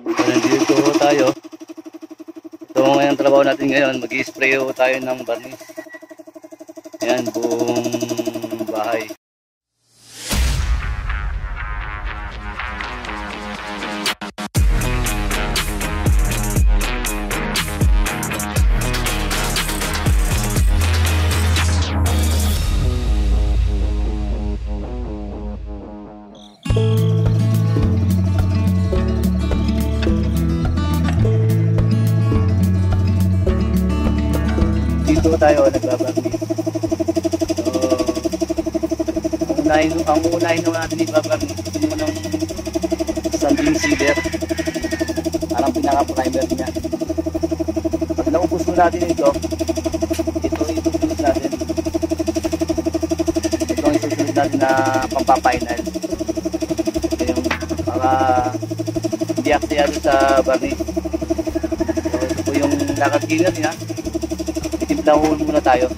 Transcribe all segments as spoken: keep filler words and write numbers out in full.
Nandito ho tayo. Ito ang trabaho natin ngayon. Mag-i-spray ho tayo ng barnis. Ayan, buong bahay. Tayo nagbabarnis. So, unahin, ang unahin naman natin ibabarnis yung ng sanding silver. Parang pinaka-primer niya. Pag naubos mo natin ito, ito itutunod natin. Ito ang itutunod natin na pampapainal. Ito yung para hindi aksayado sa barnis. So, ito po yung nakagilan niya. Dahon muna tayo.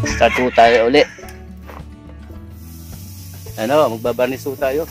Start po tayo ulit. Ano, magbabarnis po tayo.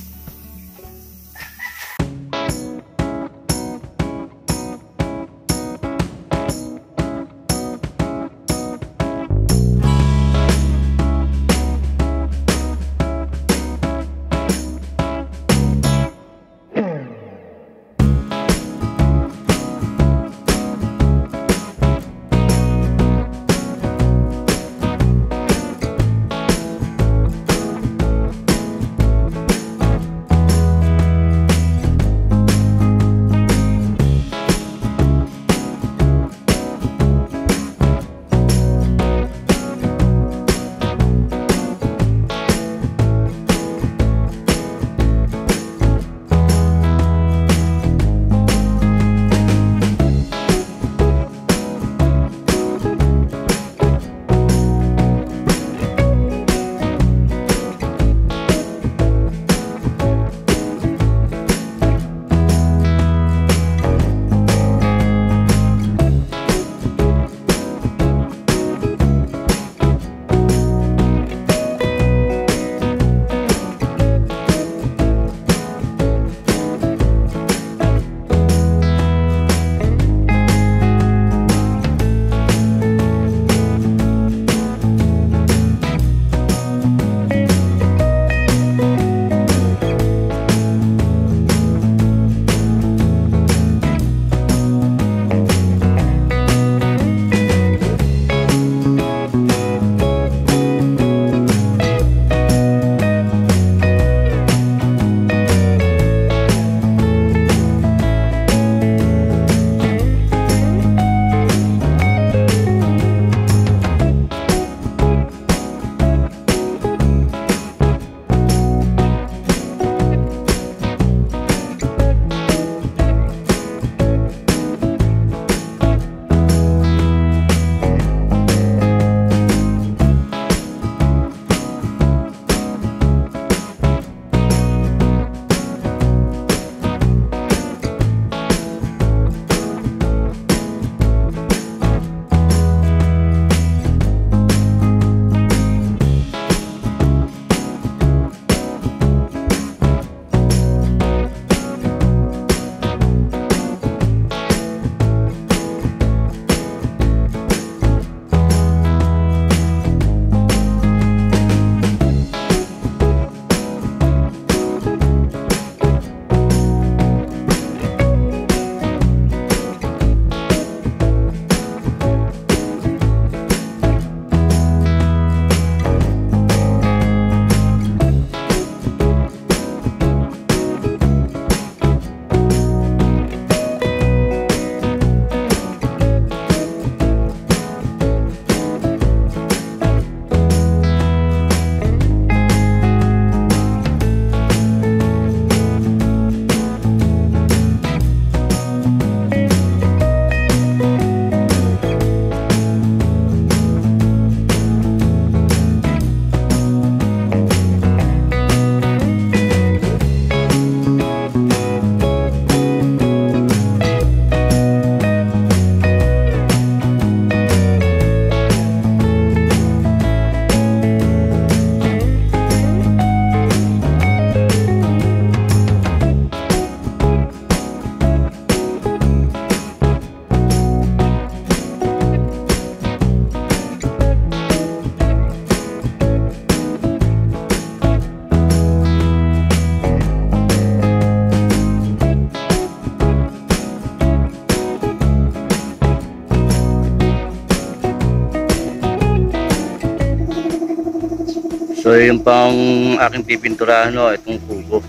yung pang aking pipinturahan, no, itong kubo.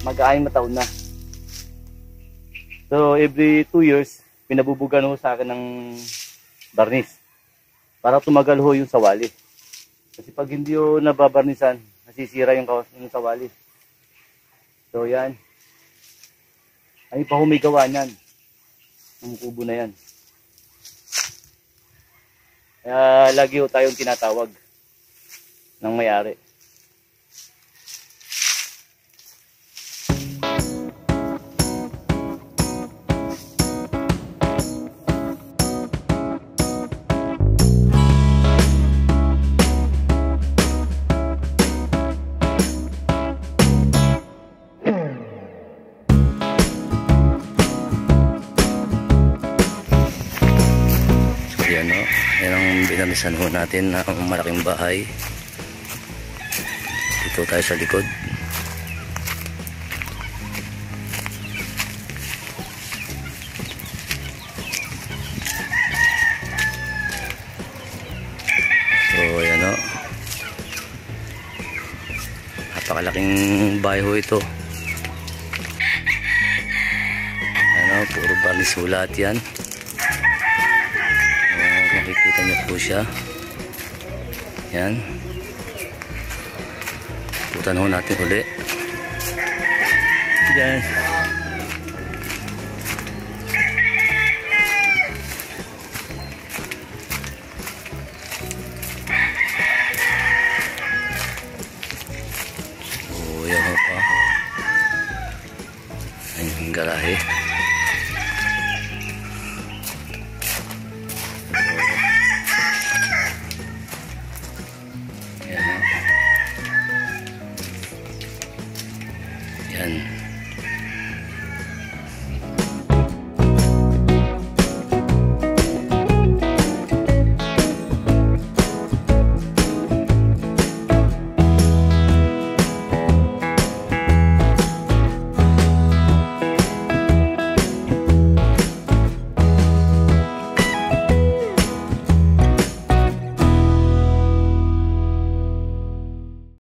Mag-aayang mataon na. So, every two years, pinabubugan ho sa akin ng barnis. Para tumagal ho yung sawali. Kasi pag hindi ho nababarnisan, nasisira yung, yung sawali. So, yan. Ay pa ho may gawa niyan. Ang kubo na yan. Kaya, lagi ho tayong tinatawag ng may-ari. Binamisan ho natin na ang malaking bahay. Dito tayo sa likod. So ayan o, napakalaking bahay ho ito. Ayan o, puro barnis ho lahat yan. Makikita niyo po siya. Yan. Putan ho natin uli. Yan. Oh, yan ho pa. Ang garahe.